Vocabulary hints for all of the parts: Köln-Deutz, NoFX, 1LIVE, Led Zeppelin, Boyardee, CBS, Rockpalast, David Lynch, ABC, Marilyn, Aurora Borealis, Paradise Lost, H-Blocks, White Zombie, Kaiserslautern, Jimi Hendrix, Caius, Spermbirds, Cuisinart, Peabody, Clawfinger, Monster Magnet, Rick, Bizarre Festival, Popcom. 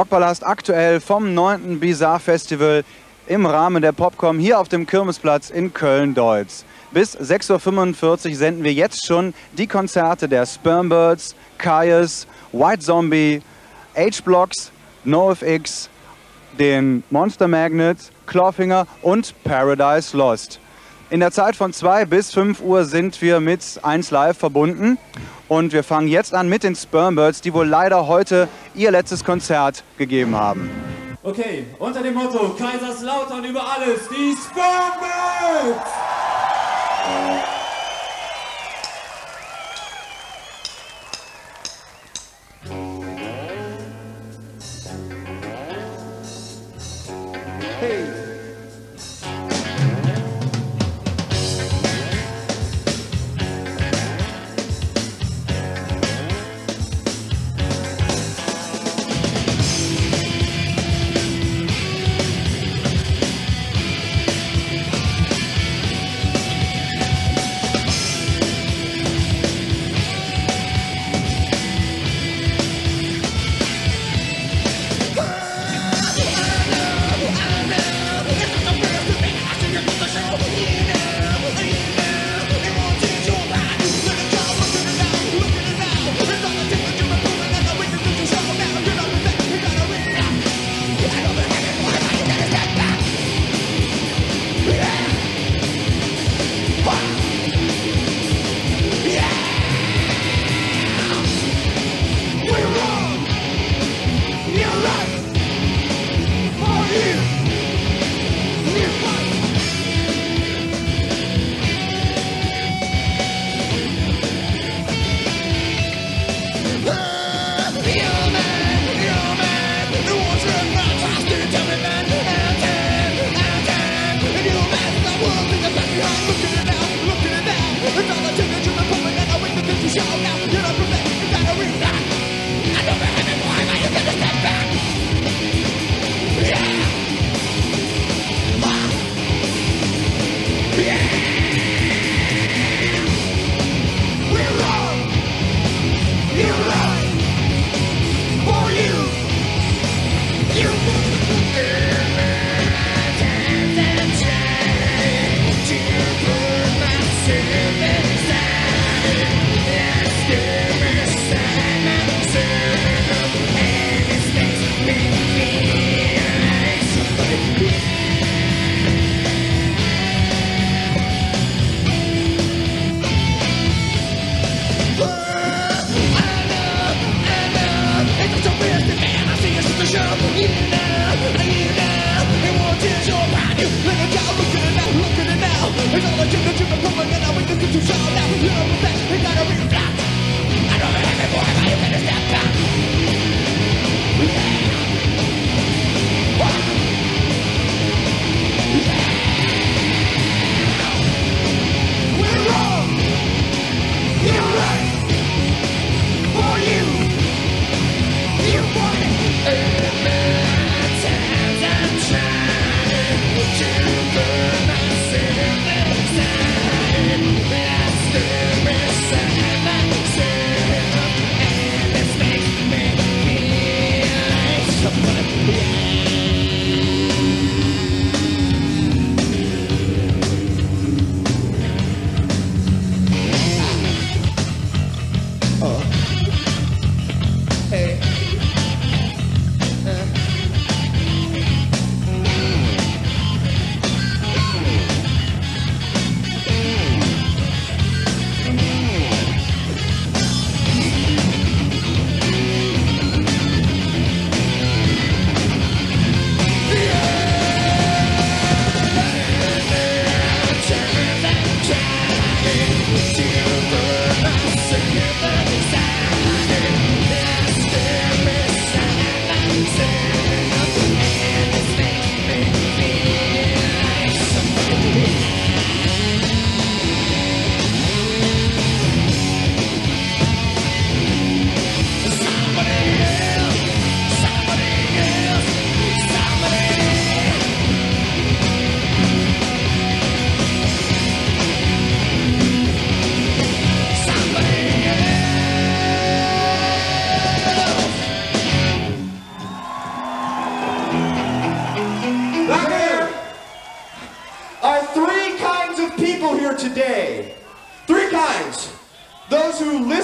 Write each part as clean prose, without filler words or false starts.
Rockpalast aktuell vom 9. Bizarre Festival im Rahmen der Popcom hier auf dem Kirmesplatz in Köln-Deutz. Bis 6:45 Uhr senden wir jetzt schon die Konzerte der Spermbirds, Caius, White Zombie, H-Blocks, NoFX, den Monster Magnet, Clawfinger und Paradise Lost. In der Zeit von 2 bis 5 Uhr sind wir mit 1Live verbunden und wir fangen jetzt an mit den Spermbirds, die wohl leider heute ihr letztes Konzert gegeben haben. Okay, unter dem Motto Kaiserslautern über alles, die Spermbirds! Hey!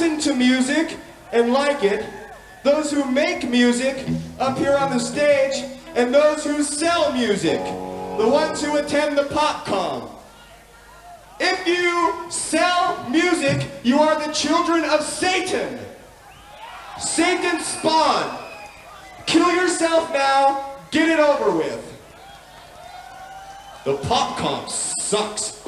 listen to music and like it, those who make music up here on the stage, and those who sell music, the ones who attend the Popcom. If you sell music, you are the children of Satan. Satan spawn. Kill yourself now, get it over with. The Popcom sucks.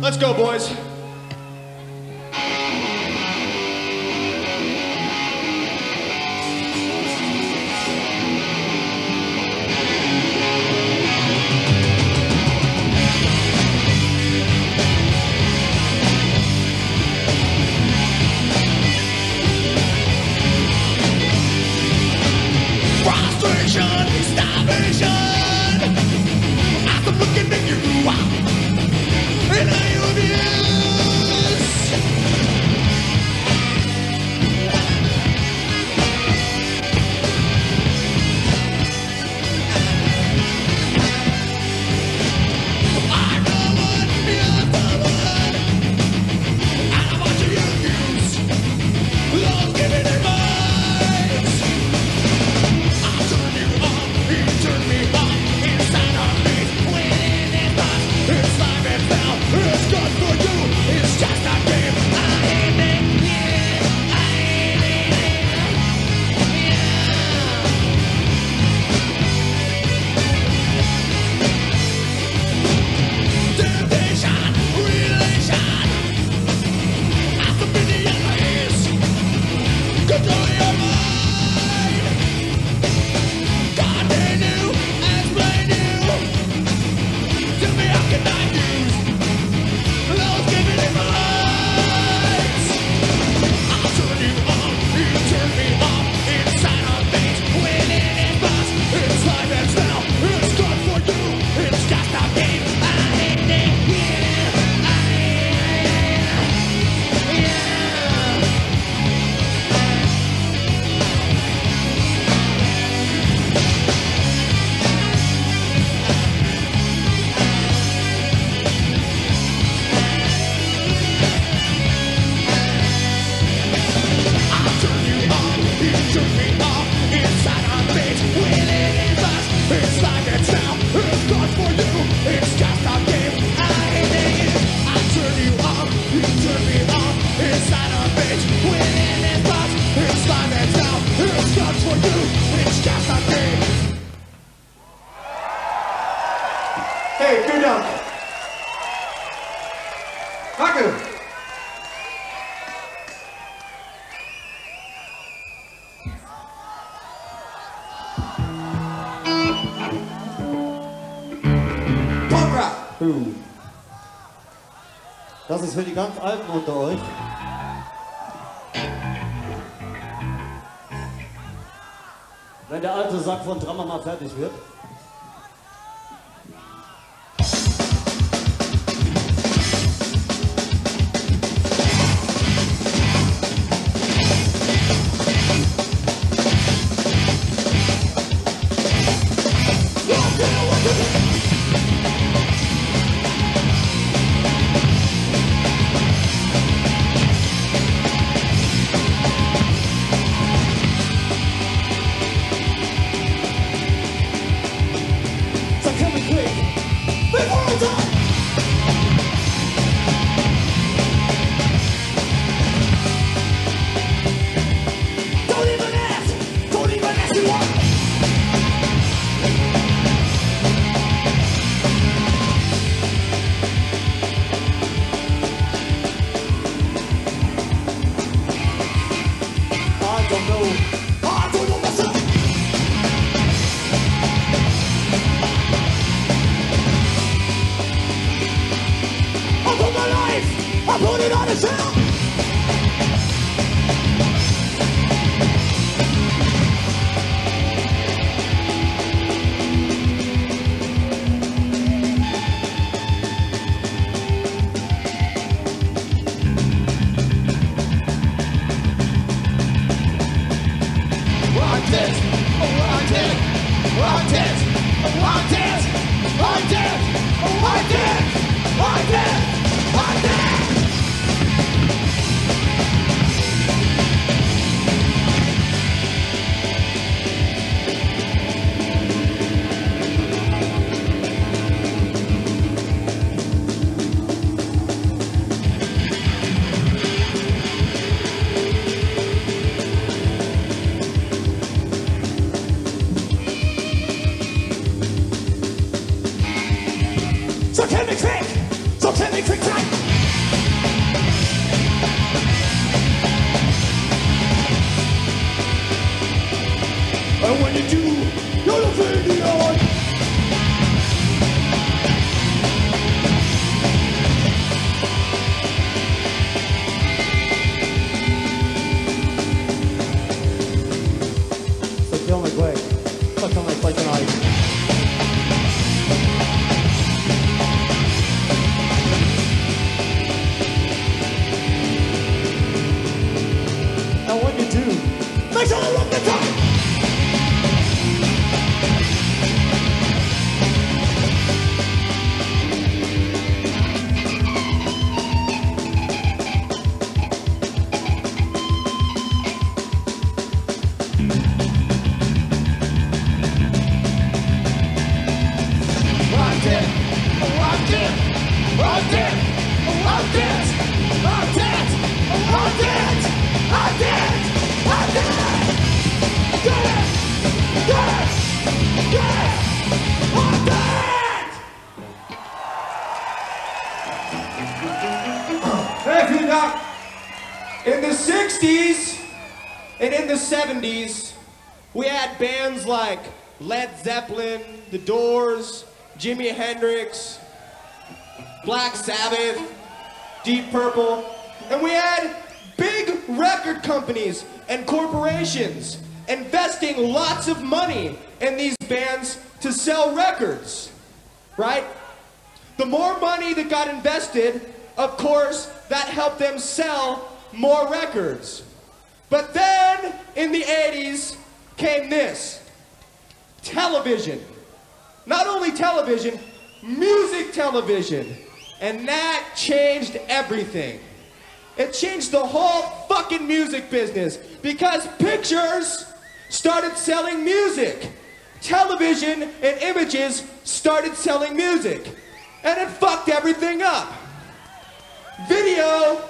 Let's go, boys. Frustration, starvation. I'm looking at you. Wow. And I love you. Das ist für die ganz Alten unter euch. Wenn der alte Sack von Trammer mal fertig wird. Like Led Zeppelin, The Doors, Jimi Hendrix, Black Sabbath, Deep Purple, and we had big record companies and corporations investing lots of money in these bands to sell records, right? The more money that got invested, of course, that helped them sell more records. But then, in the 80s, came this. Television. Not only television, music television. And that changed everything. It changed the whole fucking music business because pictures started selling music. Television and images started selling music. And it fucked everything up. Video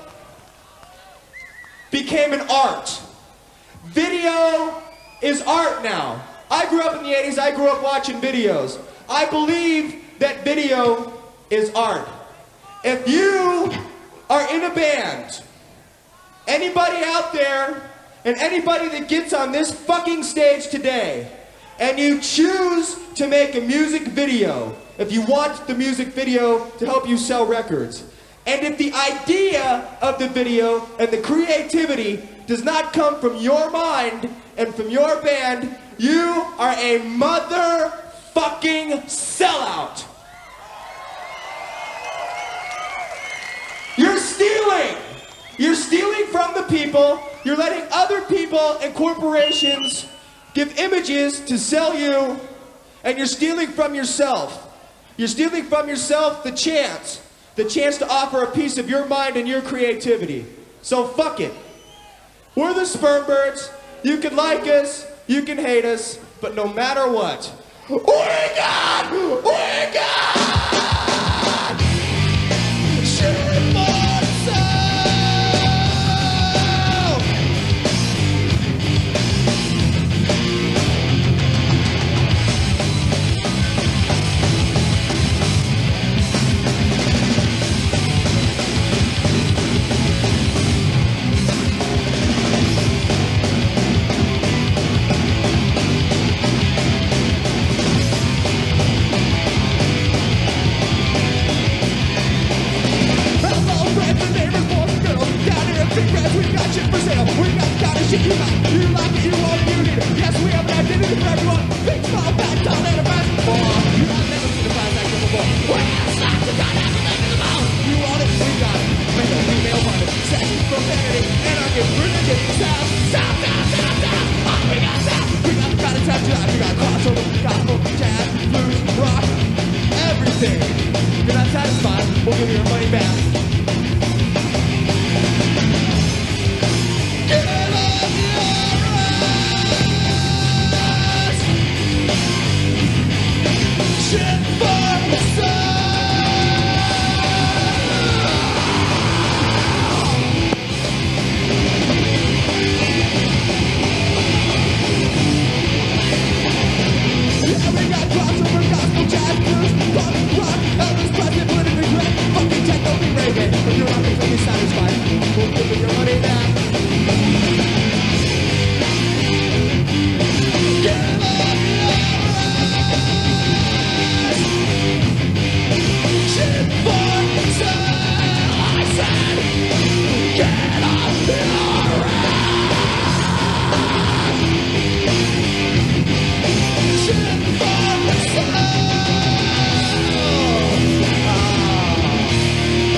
became an art. Video is art now. I grew up in the 80s, I grew up watching videos. I believe that video is art. If you are in a band, anybody out there, and anybody that gets on this fucking stage today, and you choose to make a music video, if you want the music video to help you sell records, And if the idea of the video and the creativity does not come from your mind and from your band, you are a motherfucking sellout. You're stealing. You're stealing from the people. You're letting other people and corporations give images to sell you, and you're stealing from yourself. You're stealing from yourself the chance to offer a piece of your mind and your creativity. So fuck it. We're the Spermbirds. You can like us, you can hate us, but no matter what, we're God! We're God! Shit for itself!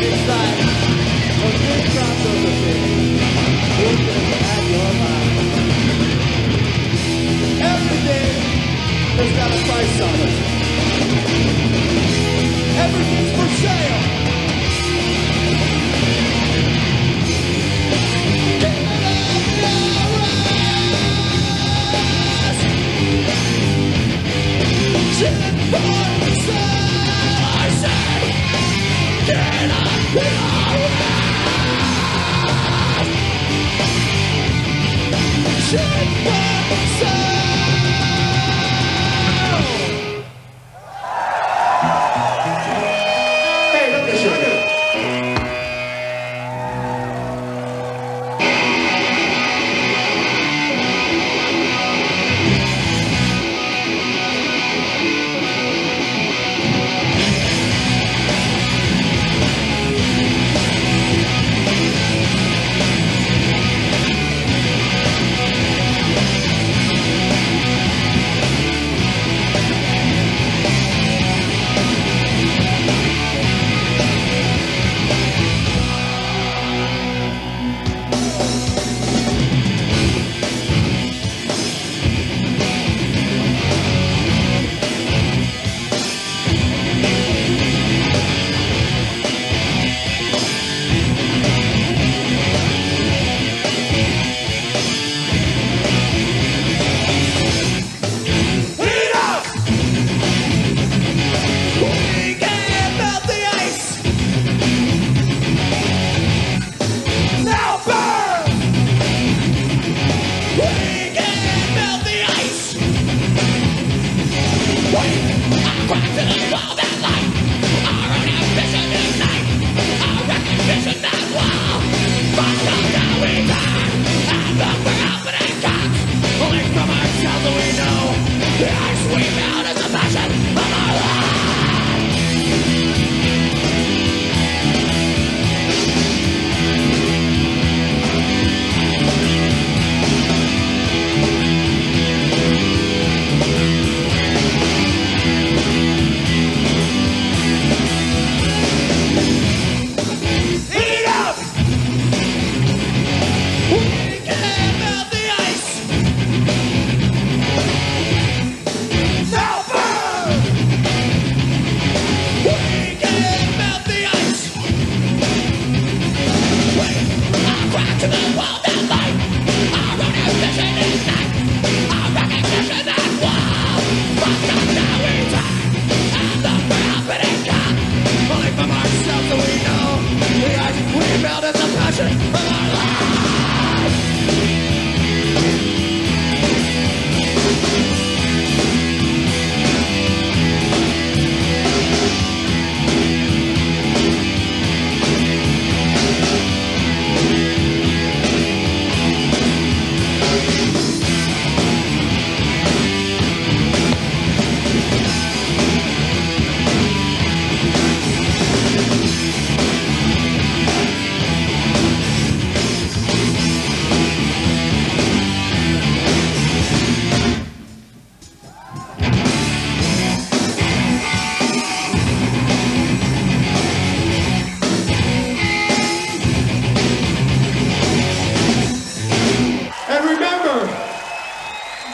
It's like a good crossover thing.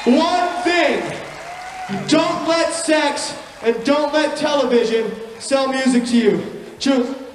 one thing. Don't let sex and don't let television sell music to you. Choose.